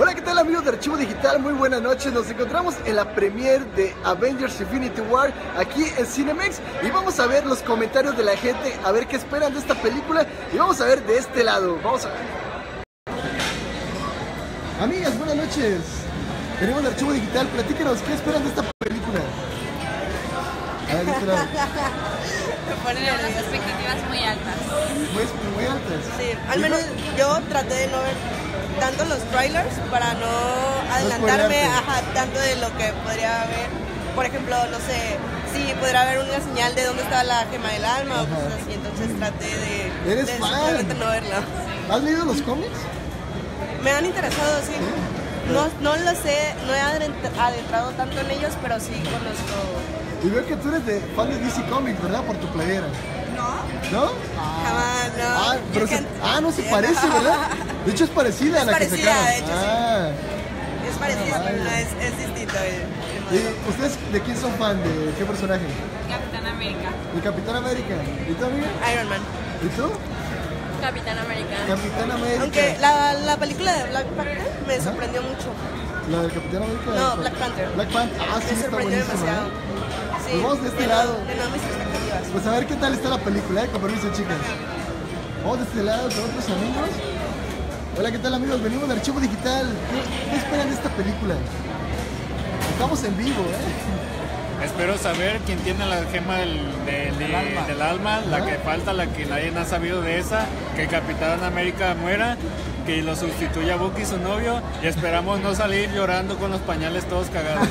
Hola, ¿qué tal amigos de Archivo Digital? Muy buenas noches, nos encontramos en la premiere de Avengers Infinity War aquí en Cinemex y vamos a ver los comentarios de la gente, a ver qué esperan de esta película y vamos a ver de este lado, vamos a ver. Amigas, buenas noches, tenemos el Archivo Digital, platíquenos, ¿qué esperan de esta película? A ver, este lado. Ponen unas expectativas muy altas. Muy altas. Sí, al menos yo traté de no ver tanto los trailers para no adelantarme tanto de lo que podría haber. Por ejemplo, no sé, si podría haber una señal de dónde estaba la gema del alma o cosas así, entonces traté de... ¿Eres fan? De no verla. ¿Has leído los cómics? Me han interesado, sí. No lo sé, no he adentrado tanto en ellos, pero sí conozco. Y veo que tú eres de fan de DC Comics, ¿verdad? Por tu playera. ¿No? ¿No? Jamás, no. No se parece, ¿verdad? De hecho es parecida a la que sacaron. De hecho, sí. Es parecida, pero no es distinto. ¿Ustedes de quién son fan? ¿De qué personaje? Capitán América. ¿De Capitán América? ¿Y tú, amiga? Iron Man. ¿Y tú? Capitán América. Capitán América. Aunque la película de Black Panther me sorprendió mucho. ¿La del Capitán América? No, Black Panther. Black Panther. Ah, sí, me sorprendió demasiado. Sí. Vamos de este lado. Pues a ver qué tal está la película, con permiso, chicas. Vamos de este lado con otros amigos. Hola, ¿qué tal amigos? Venimos de Archivo Digital. ¿Qué esperan de esta película? Estamos en vivo, ¿eh? Espero saber quién tiene la gema del alma, la que falta, la que nadie ha sabido de esa, que Capitán América muera, que lo sustituya Bucky, su novio, y esperamos no salir llorando con los pañales todos cagados.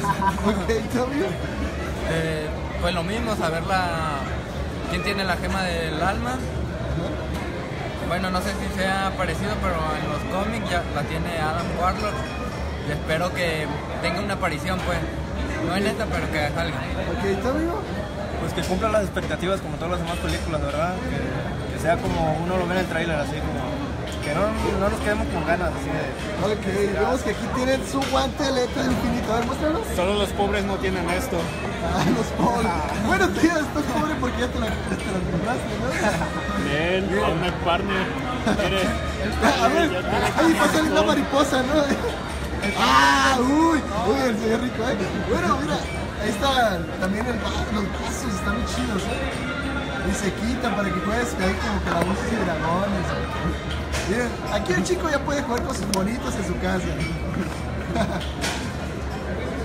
Pues lo mismo, saber quién tiene la gema del alma. Bueno, no sé si sea parecido, pero en los cómics ya la tiene Adam Warlock y espero que tenga una aparición, pues. No en esta, pero que salga. Ok, ¿tú, amigo? Pues que cumpla las expectativas como todas las demás películas, ¿verdad? Que sea como uno lo ve en el tráiler, así como... Que no nos quedemos con ganas, así de... Ok, vemos que aquí tienen su guante de letras infinito. A ver, muéstranos. Solo los pobres no tienen esto. Ah, los pobres. Bueno, tío, estás pobre porque ya te la compraste, ¿no? Bien, a una partner. A ver, ahí pasa una mariposa, ¿no? ¡Ah! ¡Uy! El señor rico, ¿eh? Bueno, mira, ahí está también los vasos, están muy chidos, ¿eh? Y se quitan para que puedas caer como calabozos y dragones. Miren, aquí el chico ya puede jugar con sus bonitos en su casa.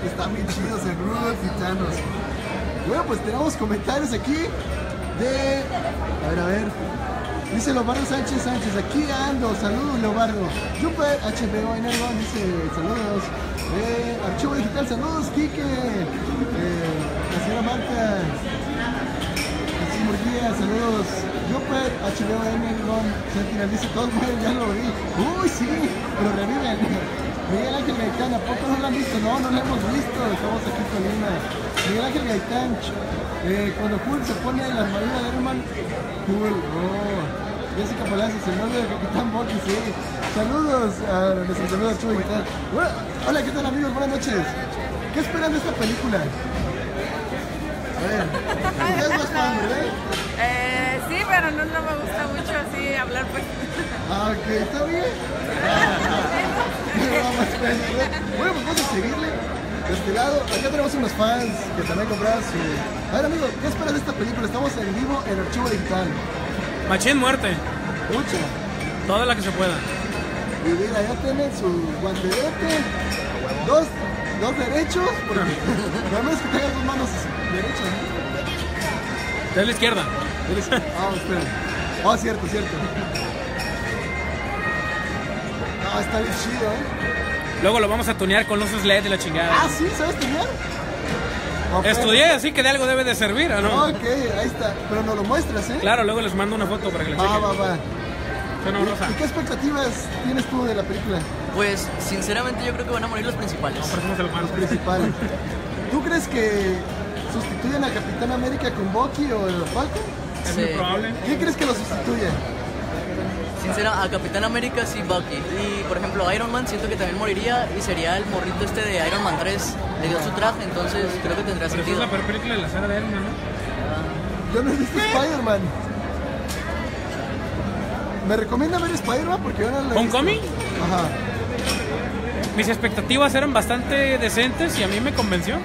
Están bien chidos en Ruth y Thanos. Bueno, pues tenemos comentarios aquí de... A ver. Dice Leobardo Sánchez Sánchez, aquí ando. Saludos, Leobardo. Super HBO en algo dice saludos. Archivo Digital, saludos, Quique. La señora Marta. Así Murguía, saludos. Super HBO en algo dice todos, ya lo vi. Uy, sí, pero reviven. Miguel Ángel Gaitán, ¿a poco no lo han visto? No, no lo hemos visto, estamos aquí con Lima. Miguel Ángel Gaitán, cuando Hulk se pone en la armadura de Iron Man, Hulk, oh. Jessica Palazzo, se mueve de Capitán Bucky, sí. Saludos a nuestros amigos Chuy. Bueno, hola, ¿qué tal amigos? Buenas noches. ¿Qué esperan de esta película? A ver, ¿ustedes más fan, verdad? Sí, pero no me gusta mucho así hablar, pues. Ah, ok, ¿está bien? Bueno, pues vamos a seguirle de este lado. Acá tenemos unos fans que también compraron su... A ver, amigo, ¿qué esperas de esta película? Estamos en vivo en Archivo Digital. Machín muerte. Mucha. Toda la que se pueda. Y mira, ya tienen su guantelete. Dos derechos. Porque al menos que tengan dos manos derechas, ¿no? De la izquierda. Ah, espera. Ah, cierto. Ah, está bien chido, ¿eh? Luego lo vamos a tunear con luces LED de la chingada. Ah, ¿sí? ¿Sabes tunear? Okay. Estudié, así que de algo debe de servir, ¿o no? Ok, ahí está. Pero no lo muestras, ¿eh? Claro, luego les mando una foto para que la chequen. Va. ¿Y qué expectativas tienes tú de la película? Pues, sinceramente, yo creo que van a morir los principales. Los principales. ¿Tú crees que sustituyan a Capitán América con Bucky o el Falcon? Sí. Es muy probable. ¿Quién crees que lo sustituya? Sincera, a Capitán América sí, Bucky. Y por ejemplo Iron Man siento que también moriría y sería el morrito este de Iron Man 3. Le dio su traje, entonces creo que tendrá sentido. Pero es la peor película de la saga de Iron Man, ¿no? Yo no he visto Spider-Man. ¿Me recomienda ver Spider-Man? Porque yo no la he visto. ¿Homecoming? Ajá. mis expectativas eran bastante decentes y a mí me convenció. ¿Sí?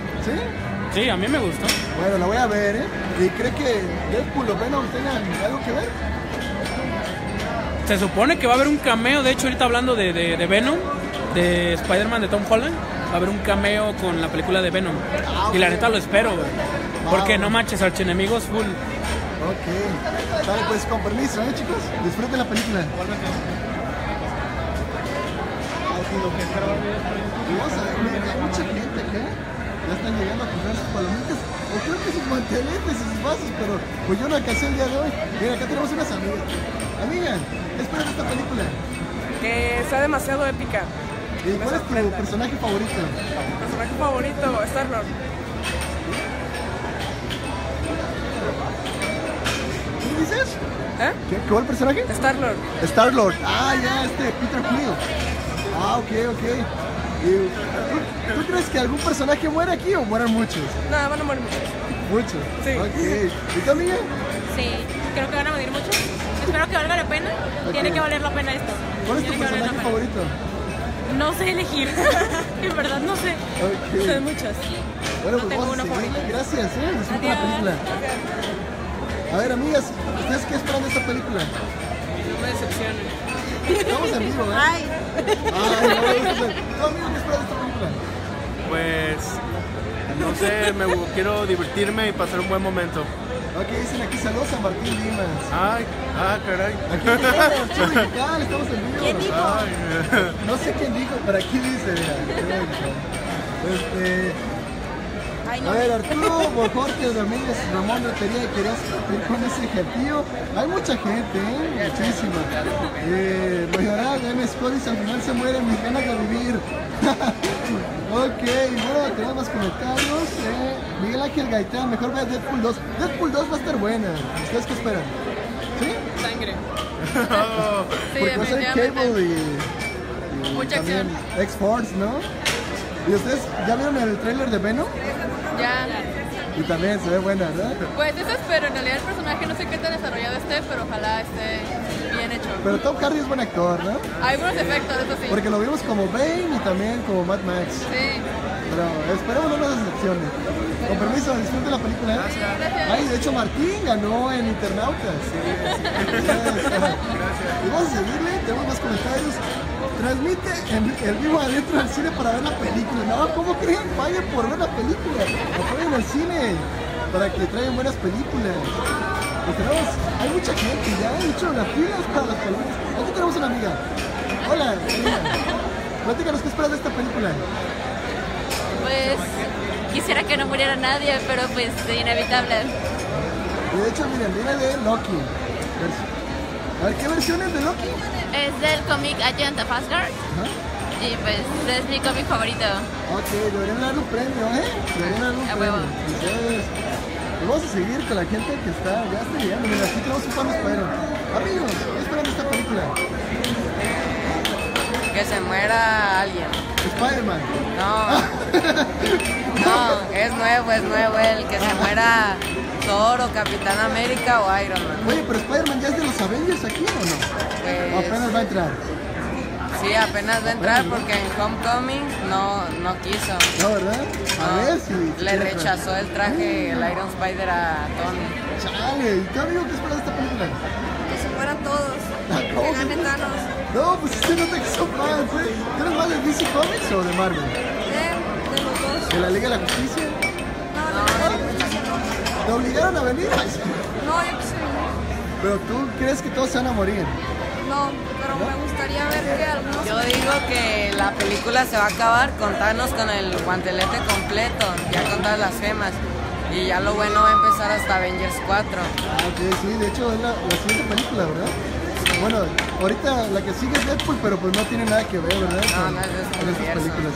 Sí, a mí me gustó. Bueno, la voy a ver, ¿eh? ¿Y cree que Deadpool o Venom tengan algo que ver? Se supone que va a haber un cameo, de hecho ahorita hablando de Venom, de Spider-Man de Tom Holland, va a haber un cameo con la película de Venom. Ah, y la neta lo espero, güey. Porque no manches, archienemigos full. Ok. Vale, pues con permiso, ¿eh, chicos? Disfruten la película. Hay mucha gente acá. Ya están llegando a comprar sus palomitas. O creo que sus manteletes y sus vasos, pero pues yo no alcancé el día de hoy. Mira, acá tenemos unas amigas. Amiga, ¿qué esperas de esta película? Que sea demasiado épica. ¿Y cuál es tu personaje favorito? Mi personaje favorito, Star-Lord. ¿Qué dices? ¿Eh? ¿Cuál personaje? Star-Lord. Star-Lord. Ah, ya, Peter Quill. Ah, ok, ok. ¿Tú crees que algún personaje muera aquí o mueran muchos? No, van a morir muchos. ¿Muchos? Sí. Okay. ¿Y tú, amiga? Sí, creo que van a morir muchos. Espero que valga la pena. Okay. Tiene que valer la pena esto. ¿Cuál es tu personaje favorito? No sé elegir. En verdad no sé. Okay. Son muchas. Bueno, no pues tengo uno favorito. Gracias, disfruta la película. A ver, amigas, ¿ustedes qué esperan de esta película? No me decepcionen. Estamos en vivo, ¿eh? Ay. ¿Qué esperas de esta película? Pues, no sé, quiero divertirme y pasar un buen momento. Ok, dicen aquí saludos a Martín Limas. Ay, caray. Aquí estamos, Digital, estamos en vivo. ¿Quién dijo? Ay. No sé quién dijo, pero aquí dice, mira. A ver, Arturo, Jorge Domínguez, Ramón Lotería, ¿querías ir con ese ejército? Hay mucha gente, ¿eh? Muchísima. Mayorá, M. Scott, al final se muere, me ganas de vivir. Ok, bueno, tenemos más comentarios. Miguel Ángel Gaitán, mejor ve Deadpool 2. Deadpool 2 va a estar buena. ¿Ustedes qué esperan? ¿Sí? Sangre. Porque va a ser Cable y mucha acción. X-Force, ¿no? ¿Y ustedes ya vieron el tráiler de Venom? Ya. Y también se ve buena, ¿verdad? Pues eso espero, en realidad el personaje no sé qué tan desarrollado esté, pero ojalá esté bien hecho. Pero Tom Curry es buen actor, ¿no? Hay buenos efectos, eso sí. Porque lo vimos como Bane y también como Mad Max. Sí. Pero esperemos no nos decepcione. Con permiso, disfruten la película. Gracias. Ay, de hecho Martín ganó en Internautas. Sí. Gracias. Y vamos a seguirle, tenemos más comentarios. Transmite el vivo adentro del cine para ver la película. No, ¿cómo creen? Paguen por ver la película. Apoyen el cine para que traigan buenas películas. Tenemos, hay mucha gente ya, de hecho, las filas para las películas. Aquí tenemos una amiga. Hola, amiga. Platícanos, ¿qué esperas de esta película? Pues, quisiera que no muriera nadie, pero pues, inevitable. Y de hecho, miren, viene de Loki. A ver, ¿qué versión es de Loki? Es del cómic Ajanta Fast Guard. Y pues es mi cómic favorito. Ok, deberían dar un premio, ¿eh? Deberían dar un premio. Entonces, vamos a seguir con la gente que está, ya está llegando. Mira, aquí tenemos un par de escuderos. Amigos, ¿qué esperan de esta película? Que se muera alguien. ¿Spider-Man? No. No, es nuevo el que se muera. Thor o Capitán América o Iron Man. Oye, pero Spider-Man ya es de los Avengers aquí, ¿o no? Pues... ¿O apenas va a entrar? Sí, apenas va a entrar porque en Homecoming no quiso. ¿No, verdad? No. A ver si... Le rechazó el traje, el Iron Spider a Tony. Chale, ¿y tú, amigo, qué esperas de esta película? Que se mueran todos, que gane Thanos. No, pues usted no te quiso más, ¿eh? ¿Tú eres más de DC Comics o de Marvel? De los dos. ¿De la Liga de la Justicia? No. ¿Te obligaron a venir? No, yo quise venir. ¿Pero tú crees que todos se van a morir? No, pero me gustaría ver que algunos... Yo digo que la película se va a acabar con Thanos con el guantelete completo, ya con todas las gemas. Y ya lo bueno va a empezar hasta Avengers 4. Ah, okay, sí, de hecho es la siguiente película, ¿verdad? Bueno, ahorita la que sigue es Deadpool, pero pues no tiene nada que ver, ¿verdad? No es con estas películas.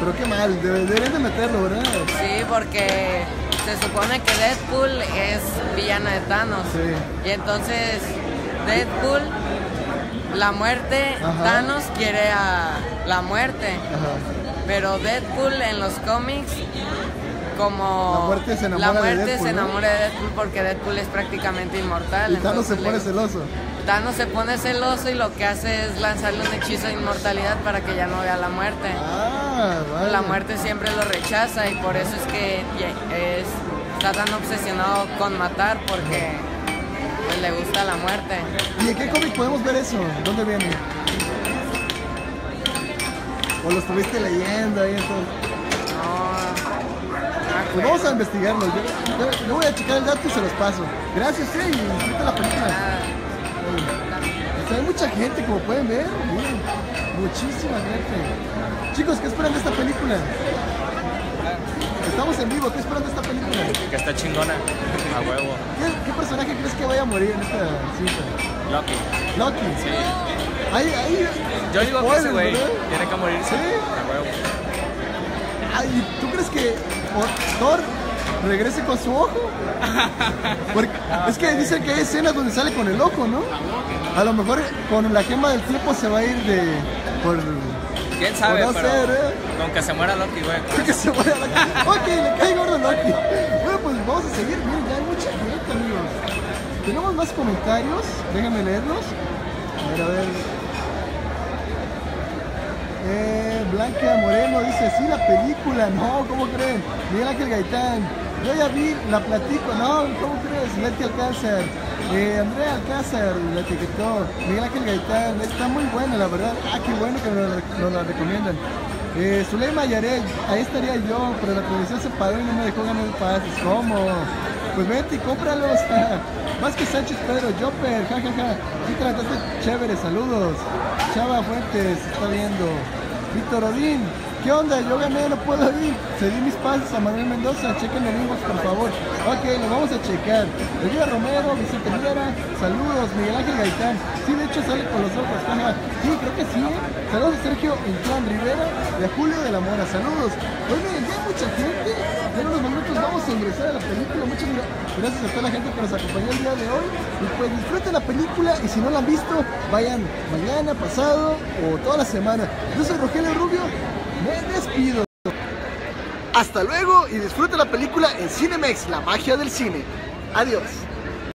Pero qué mal, deberían de meterlo, ¿verdad? Sí, porque... Se supone que Deadpool es villana de Thanos. Sí. Y entonces Deadpool, la muerte, Thanos quiere a la muerte. Pero Deadpool en los cómics, como la muerte se enamora de Deadpool porque Deadpool es prácticamente inmortal. Y Thanos se pone celoso. Thanos se pone celoso y lo que hace es lanzarle un hechizo de inmortalidad para que ya no vea la muerte. Ah, vale. La muerte siempre lo rechaza y por eso es que está tan obsesionado con matar, porque pues, le gusta la muerte. ¿Y en qué cómic podemos ver eso? ¿Dónde viene? ¿O lo estuviste leyendo ahí entonces? Pues vamos a investigarlo, yo voy a checar el dato y se los paso. Gracias, sí, disfruta la película. Hay mucha gente, como pueden ver, muchísima gente. Chicos, ¿qué esperan de esta película? Estamos en vivo, ¿qué esperan de esta película? Que está chingona, a huevo. ¿Qué personaje crees que vaya a morir en esta cinta? Loki. ¿Loki? Sí. Ahí, yo digo que ese güey tiene que morirse, a huevo. Ay, ¿tú crees que Thor regrese con su ojo? Porque es que dicen que hay escenas donde sale con el ojo, ¿no? A lo mejor con la gema del tiempo se va a ir de... ¿Quién sabe? No, pero ser, con que se muera Loki, güey. Con que se muera Loki. Ok, le cae gordo Loki. Bueno, pues vamos a seguir. Miren, ya hay mucha gente, amigos. Tenemos más comentarios. Déjenme leerlos. A ver. Blanca Moreno dice, sí, la película, no, ¿cómo creen? Miguel Ángel Gaitán, yo ya vi, la platico, no, ¿cómo crees? Leti Alcázar, Andrea Alcázar, la etiquetó, Miguel Ángel Gaitán, está muy buena, la verdad, ah, qué bueno que nos la recomiendan. Zulema Yarel, ahí estaría yo, pero la televisión se paró y no me dejó ganar pases, ¿cómo? Pues vete y cómpralos, más que Sánchez Pedro, Jopper, jajaja, sí trataste chévere, saludos. Chava Fuentes, está viendo. Víctor Odín, ¿qué onda? Yo gané, no puedo ir. Cedí mis pases a Manuel Mendoza, chequen el inbox, por favor. Ok, lo vamos a checar. Elvira Romero, Vicente Mera, saludos. Miguel Ángel Gaitán, sí, de hecho sale con los ojos. Ajá. Sí, creo que sí. Saludos a Sergio Intrán Rivera y a Julio de la Mora, saludos. Pues miren, ya hay mucha gente. Ya en unos momentos vamos a ingresar a la película. Muchas gracias a toda la gente que nos acompañó el día de hoy. Y pues disfruten la película y si no la han visto, vayan mañana, pasado o toda la semana. Yo soy Rogelio Rubio, me despido. Hasta luego y disfruta la película en Cinemex, la magia del cine. Adiós.